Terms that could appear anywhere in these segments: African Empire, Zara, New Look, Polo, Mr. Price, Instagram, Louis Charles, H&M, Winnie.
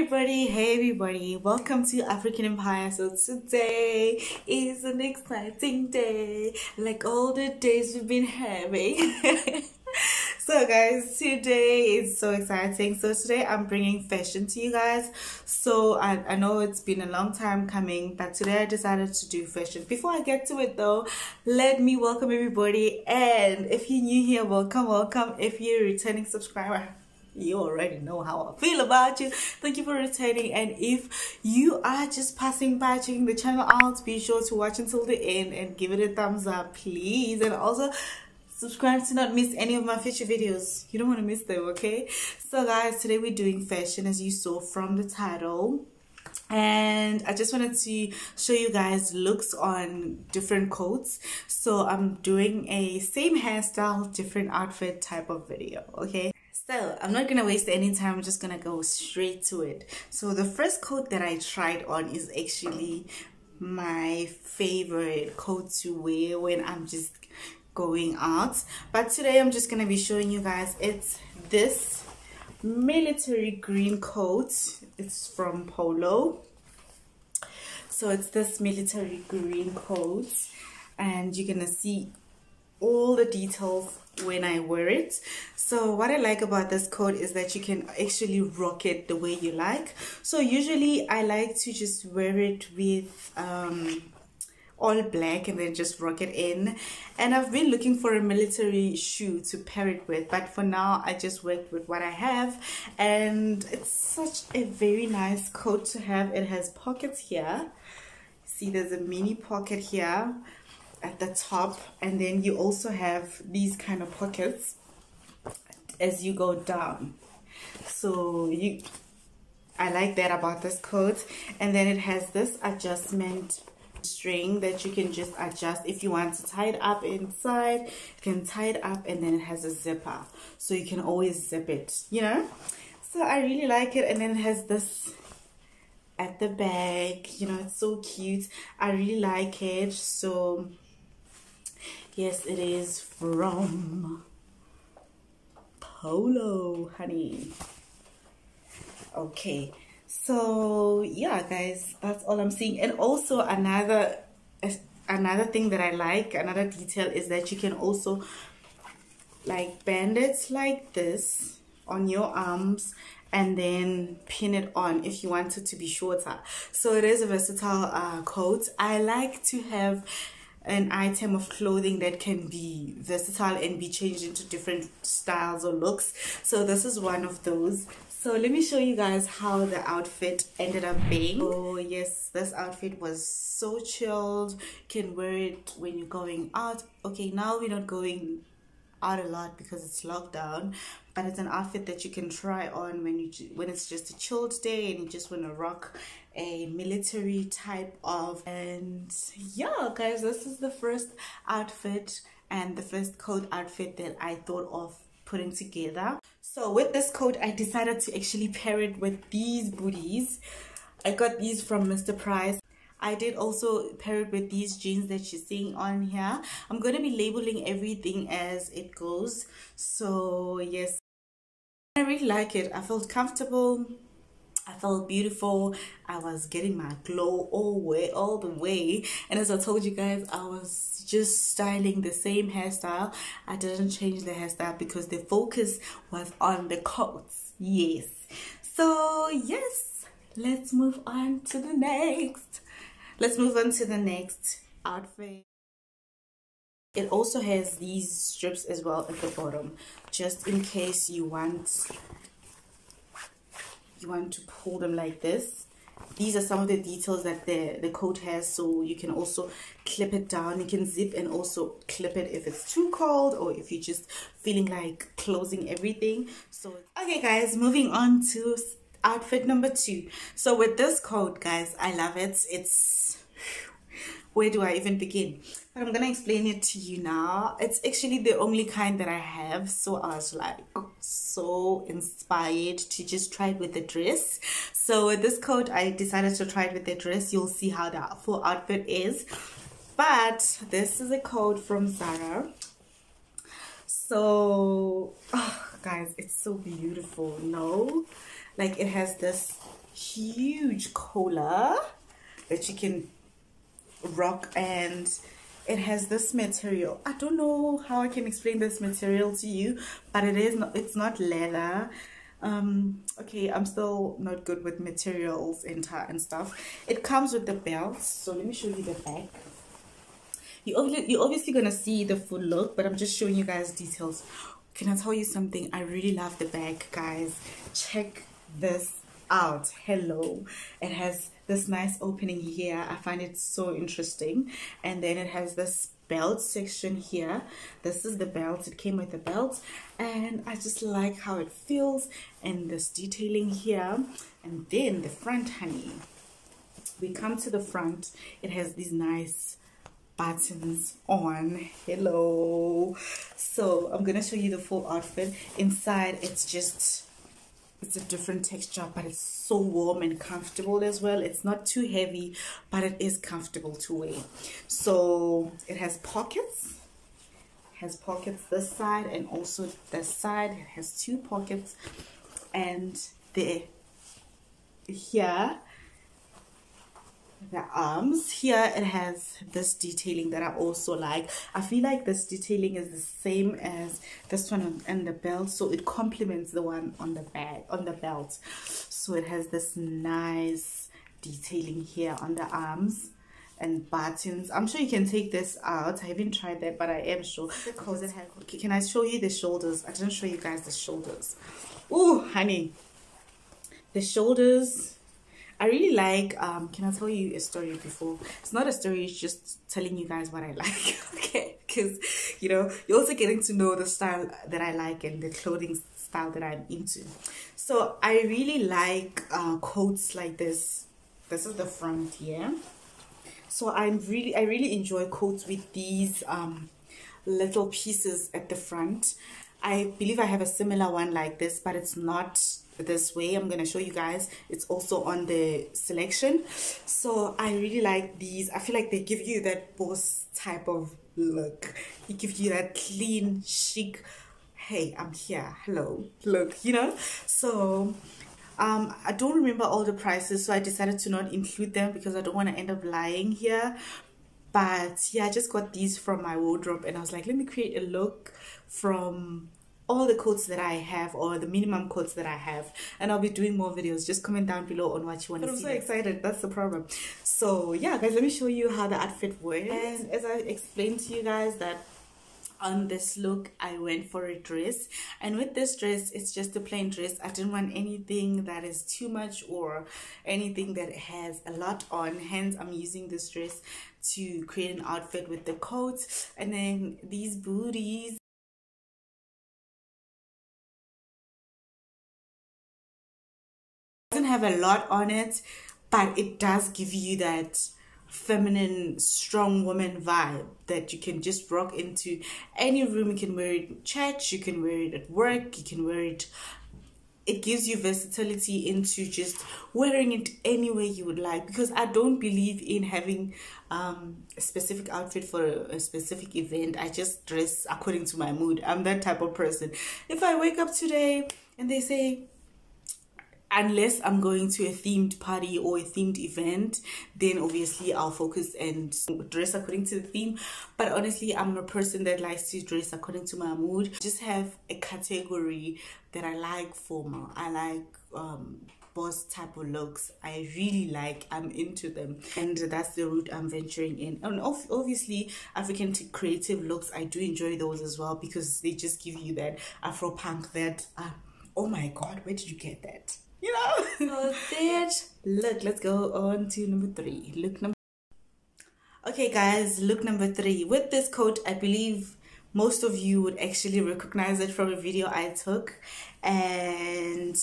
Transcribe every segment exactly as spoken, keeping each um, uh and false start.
everybody, hey everybody, welcome to African Empire. So today is an exciting day, like all the days we've been having. So guys, today is so exciting. So today I'm bringing fashion to you guys. So I, I know it's been a long time coming, but today I decided to do fashion. Before I get to it though, let me welcome everybody. And if you're new here, welcome, welcome. If you're a returning subscriber, you already know how I feel about you. Thank you for returning. And if you are just passing by, checking the channel out, be sure to watch until the end and give it a thumbs up, please. And also subscribe to not miss any of my future videos. You don't want to miss them, okay? So guys, today we're doing fashion, as you saw from the title. And I just wanted to show you guys looks on different coats. So I'm doing a same hairstyle, different outfit type of video, okay? So I'm not gonna waste any time, I'm just gonna go straight to it. So the first coat that I tried on is actually my favorite coat to wear when I'm just going out. But today I'm just gonna be showing you guys, it's this military green coat. It's from Polo. So it's this military green coat, and you're gonna see all the details when I wear it. So what I like about this coat is that you can actually rock it the way you like. So usually I like to just wear it with um, all black and then just rock it in. And I've been looking for a military shoe to pair it with, but for now I just worked with what I have. And it's such a very nice coat to have. It has pockets here. See, there's a mini pocket here at the top, and then you also have these kind of pockets as you go down. So you I like that about this coat. And then it has this adjustment string that you can just adjust if you want to tie it up inside. You can tie it up, and then it has a zipper, so you can always zip it, you know. So I really like it. And then it has this at the back, you know, it's so cute. I really like it. So yes, it is from Polo, honey. Okay, so yeah guys, that's all I'm seeing. And also another another thing that I like, another detail, is that you can also like bend it like this on your arms and then pin it on if you want it to be shorter. So it is a versatile uh, coat. I like to have an item of clothing that can be versatile and be changed into different styles or looks. So this is one of those. So let me show you guys how the outfit ended up being. Oh yes, this outfit was so chilled. You can wear it when you're going out. Okay, now we're not going out a lot because it's lockdown, but it's an outfit that you can try on when you when it's just a chilled day and you just want to rock a military type of. And yeah guys, this is the first outfit and the first coat outfit that I thought of putting together. So with this coat I decided to actually pair it with these booties. I got these from Mister Price. I did also pair it with these jeans that you're seeing on here. I'm going to be labeling everything as it goes. So yes, I really like it. I felt comfortable. I felt beautiful. I was getting my glow all way, all the way. And as I told you guys, I was just styling the same hairstyle. I didn't change the hairstyle because the focus was on the coats. Yes. So yes, let's move on to the next. Let's move on to the next outfit. It also has these strips as well at the bottom, just in case you want you want to pull them like this. These are some of the details that the, the coat has, so you can also clip it down. You can zip and also clip it if it's too cold or if you're just feeling like closing everything. So okay guys, moving on to outfit number two. So with this coat guys, I love it. It's, where do I even begin? But I'm gonna explain it to you now. It's actually the only kind that I have, so I was like so inspired to just try it with the dress. So with this coat I decided to try it with the dress. You'll see how the full outfit is. But this is a coat from Zara. So oh, guys, it's so beautiful. No, like it has this huge collar that you can rock, and it has this material. I don't know how I can explain this material to you, but it is not, it's not leather. Um, okay, I'm still not good with materials and, and stuff. It comes with the belt, so let me show you the back. You you're obviously gonna see the full look, but I'm just showing you guys details. Can I tell you something? I really love the bag, guys. Check this out. Hello. It has this nice opening here. I find it so interesting. And then it has this belt section here. This is the belt. It came with the belt, and I just like how it feels, and this detailing here. And then the front, honey, we come to the front. It has these nice buttons on. Hello. So I'm gonna show you the full outfit. Inside, it's just it's a different texture, but it's so warm and comfortable as well. It's not too heavy, but it is comfortable to wear. So it has pockets. It has pockets this side and also this side. It has two pockets, and there here the arms here, it has this detailing that I also like. I feel like this detailing is the same as this one on the belt, so it complements the one on the bag on the belt. So it has this nice detailing here on the arms and buttons. I'm sure you can take this out. I haven't tried that, but I am sure because it has. Okay, can I show you the shoulders? I didn't show you guys the shoulders. Oh, honey, the shoulders. I really like, um, can I tell you a story before? It's not a story, it's just telling you guys what I like, okay? Because, you know, you're also getting to know the style that I like and the clothing style that I'm into. So I really like uh, coats like this. This is the front here. So I'm really, I really enjoy coats with these um, little pieces at the front. I believe I have a similar one like this, but it's not this way. I'm gonna show you guys. It's also on the selection. So I really like these. I feel like they give you that boss type of look. It gives you that clean, chic, hey, I'm here, hello, look, you know. So um I don't remember all the prices, so I decided to not include them because I don't want to end up lying here. But yeah, I just got these from my wardrobe, and I was like, let me create a look from all the coats that I have, or the minimum coats that I have. And I'll be doing more videos. Just comment down below on what you want but to I'm see. I'm so next. excited. That's the problem. So yeah, guys, let me show you how the outfit works. And as I explained to you guys that on this look, I went for a dress. And with this dress, it's just a plain dress. I didn't want anything that is too much or anything that has a lot on. Hence, I'm using this dress to create an outfit with the coat. And then these booties. Have a lot on it, but it does give you that feminine, strong woman vibe that you can just rock into any room. You can wear it in church, you can wear it at work, you can wear it. It gives you versatility into just wearing it any way you would like, because I don't believe in having um, a specific outfit for a, a specific event. I just dress according to my mood. I'm that type of person. If I wake up today and they say, unless I'm going to a themed party or a themed event, then obviously I'll focus and dress according to the theme. But honestly, I'm a person that likes to dress according to my mood. Just have a category that I like formal. I like um, boss type of looks. I really like, I'm into them. And that's the route I'm venturing in. And obviously, African creative looks, I do enjoy those as well, because they just give you that Afro punk that, uh, oh my God, where did you get that? You know, so that look. Let's go on to number three. Look number. Okay, guys, look number three. With this coat, I believe most of you would actually recognize it from a video I took, and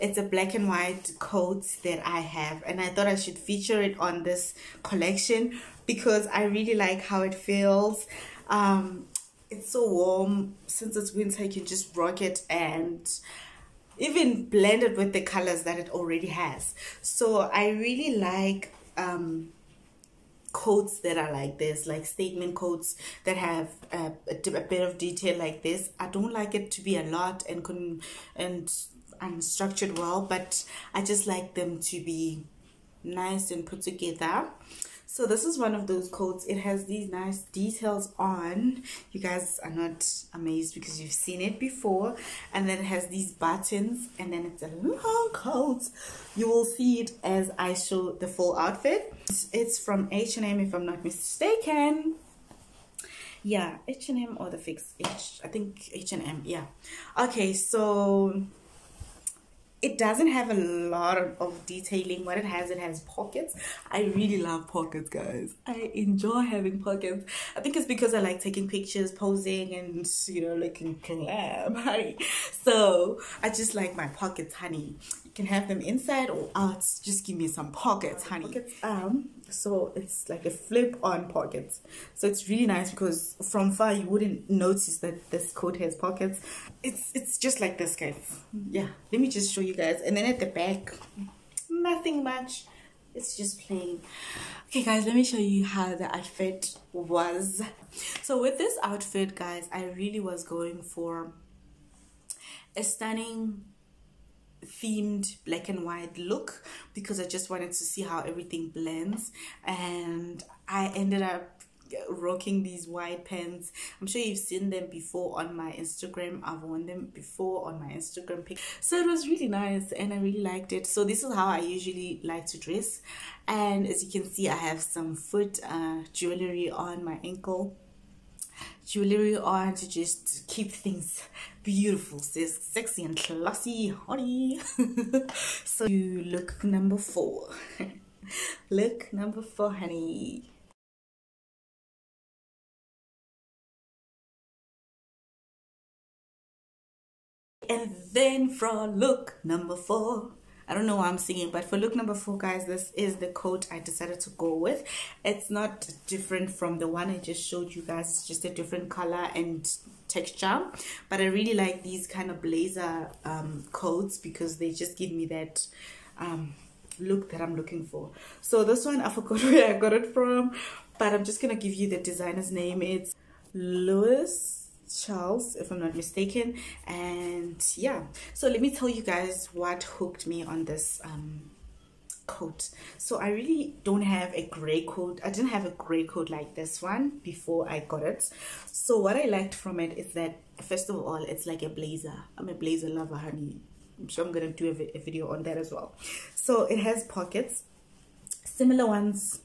it's a black and white coat that I have, and I thought I should feature it on this collection because I really like how it feels. Um, it's so warm. Since it's winter, you can just rock it and even blended with the colors that it already has. So I really like um, coats that are like this, like statement coats that have a, a, a bit of detail like this. I don't like it to be a lot and, and and structured well, but I just like them to be nice and put together. So this is one of those coats. It has these nice details on. You guys are not amazed because you've seen it before. And then it has these buttons, and then it's a long coat. You will see it as I show the full outfit. It's from H and M if I'm not mistaken. Yeah, H and M or the Fix. H, I think H and M, yeah. Okay, so it doesn't have a lot of, of detailing. What it has, it has pockets. I really love pockets, guys. I enjoy having pockets. I think it's because I like taking pictures, posing, and, you know, looking glam, honey. So I just like my pockets, honey. You can have them inside or out. Just give me some pockets, honey. Pockets, um, so it's like a flip-on pockets. So it's really nice because from far you wouldn't notice that this coat has pockets. It's it's just like this, guys. Yeah, let me just show you. You guys, and then at the back, nothing much, it's just plain. Okay guys, let me show you how the outfit was. So with this outfit, guys, I really was going for a stunning themed black and white look because I just wanted to see how everything blends, and I ended up rocking these white pants. I'm sure you've seen them before on my Instagram. I've worn them before on my Instagram pic. So it was really nice and I really liked it. So this is how I usually like to dress, and as you can see, I have some foot uh, jewelry on my ankle, jewelry on to just keep things beautiful, sis, sexy and classy, honey. So you look number four. Look number four, honey. And then for look number four, I don't know why I'm singing, but for look number four, guys, this is the coat I decided to go with. It's not different from the one I just showed you guys. It's just a different color and texture, but I really like these kind of blazer um, coats because they just give me that um, look that I'm looking for. So this one, I forgot where I got it from, but I'm just going to give you the designer's name. It's Louis Charles if I'm not mistaken. And yeah, so let me tell you guys what hooked me on this um coat. So I really don't have a gray coat. I didn't have a gray coat like this one before I got it. So what I liked from it is that, first of all, it's like a blazer. I'm a blazer lover, honey. I'm sure I'm gonna do a, a video on that as well. So it has pockets, similar ones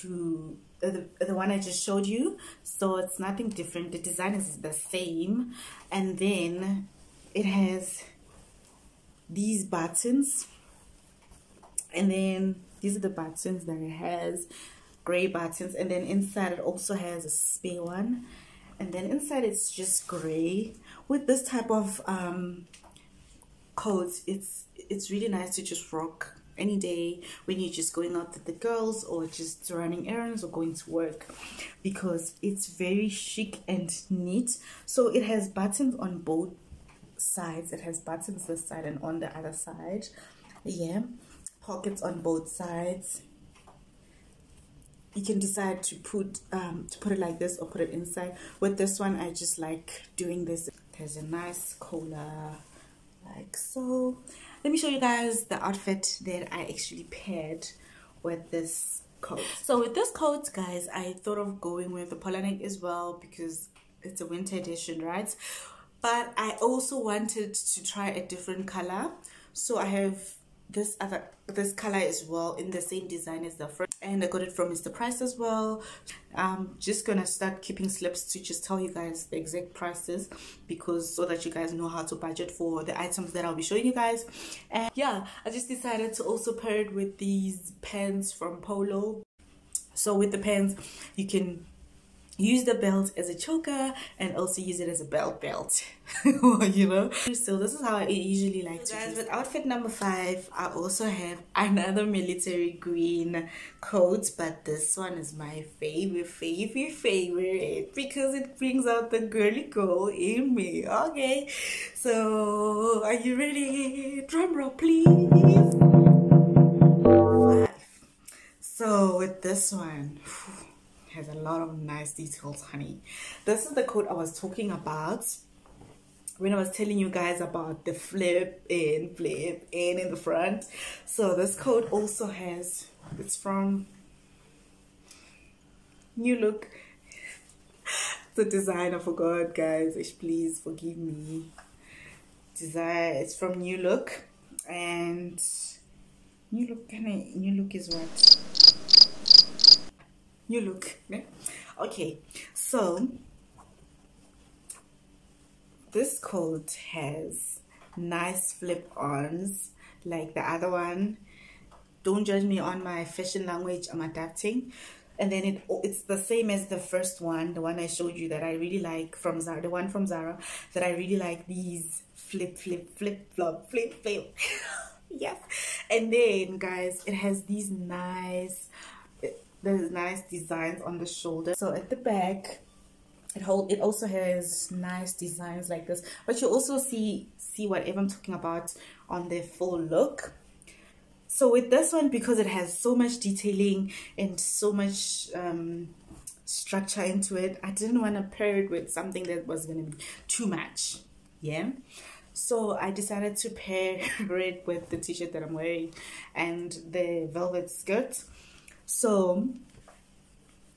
to The, the one I just showed you, so it's nothing different. The design is the same, and then it has these buttons, and then these are the buttons that it has, gray buttons, and then inside it also has a spare one, and then inside it's just gray. With this type of um coats, it's it's really nice to just rock any day when you're just going out with the girls or just running errands or going to work, because it's very chic and neat. So it has buttons on both sides. It has buttons this side and on the other side. Yeah, pockets on both sides. You can decide to put um to put it like this or put it inside. With this one, I just like doing this. There's a nice collar like so. Let me show you guys the outfit that I actually paired with this coat. So with this coat, guys, I thought of going with the polo neck as well because it's a winter edition, right? But I also wanted to try a different color. So I have this other this color as well in the same design as the first, and I got it from Mister Price as well. I'm just gonna start keeping slips to just tell you guys the exact prices, because so that you guys know how to budget for the items that I'll be showing you guys. And yeah, I just decided to also pair it with these pants from Polo. So with the pants, you can use the belt as a choker and also use it as a belt belt. You know, so this is how I usually like so to guys, with outfit number five, I also have another military green coat, but this one is my favorite favorite favorite because it brings out the girly girl in me. Okay, so are you ready? Drum roll please. Five. So with this one, has a lot of nice details, honey. This is the coat I was talking about. when I was telling you guys about the flip and flip and in the front. So this coat also has, it's from New Look. The design, I forgot, guys. Please forgive me. Design, it's from New Look. And New Look, can I, New Look is what? New Look, okay? Okay, so this coat has nice flip-ons like the other one. Don't judge me on my fashion language, I'm adapting. And then it it's the same as the first one, the one I showed you that I really like from Zara, the one from Zara that I really like. These flip, flip, flip, flop, flip, flip. Yes. And then, guys, it has these nice, there's nice designs on the shoulder. So at the back, it hold it also has nice designs like this. But you also see see whatever I'm talking about on the full look. So with this one, because it has so much detailing and so much um, structure into it, I didn't want to pair it with something that was going to be too much. Yeah. So I decided to pair it with the t-shirt that I'm wearing and the velvet skirt. So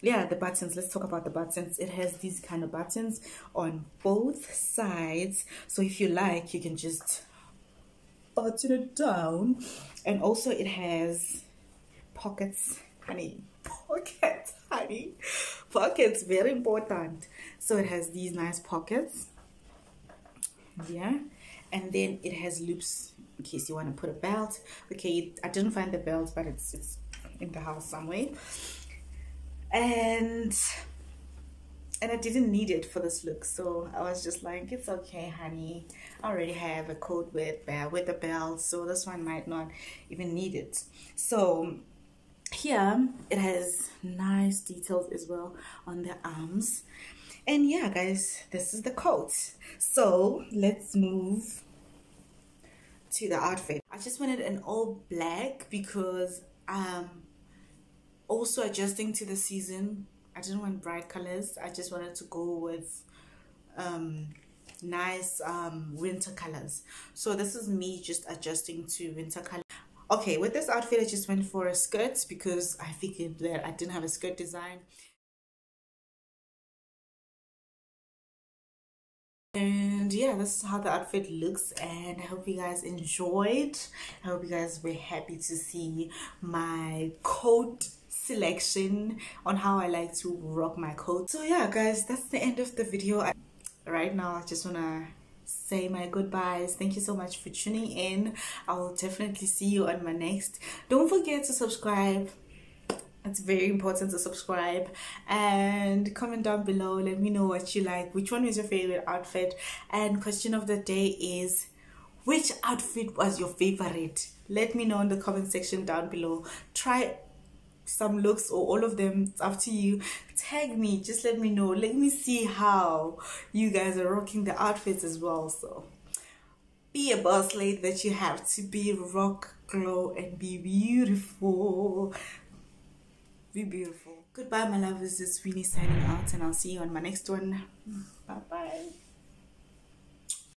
yeah, the buttons, let's talk about the buttons. It has these kind of buttons on both sides. So if you like, you can just button it down. And also it has pockets, honey, pockets, honey, pockets, very important. So it has these nice pockets, yeah, and then it has loops in case you want to put a belt. Okay, I didn't find the belt, but it's, it's in the house somewhere, and and I didn't need it for this look, so I was just like, it's okay, honey, I already have a coat with uh, with a belt, so this one might not even need it. So here it has nice details as well on the arms. And yeah, guys, this is the coat. So let's move to the outfit. I just wanted an all black because um also adjusting to the season, I didn't want bright colors. I just wanted to go with um nice um winter colors. So this is me just adjusting to winter color. Okay, with this outfit I just went for a skirt because I figured that I didn't have a skirt design. And yeah, this is how the outfit looks, and I hope you guys enjoyed. I hope you guys were happy to see my coat selection on how I like to rock my coat. So yeah, guys, that's the end of the video. I, right now I just wanna say my goodbyes. Thank you so much for tuning in. I will definitely see you on my next. Don't forget to subscribe. It's very important to subscribe, and comment down below, let me know what you like, which one was your favorite outfit, and question of the day is, which outfit was your favorite? Let me know in the comment section down below. Try some looks or all of them, it's up to you. Tag me, just let me know, let me see how you guys are rocking the outfits as well. So be a boss lady that you have to be, rock, glow, and be beautiful. Be beautiful. Goodbye, my lovers. This is Winnie signing out, and I'll see you on my next one. Bye bye.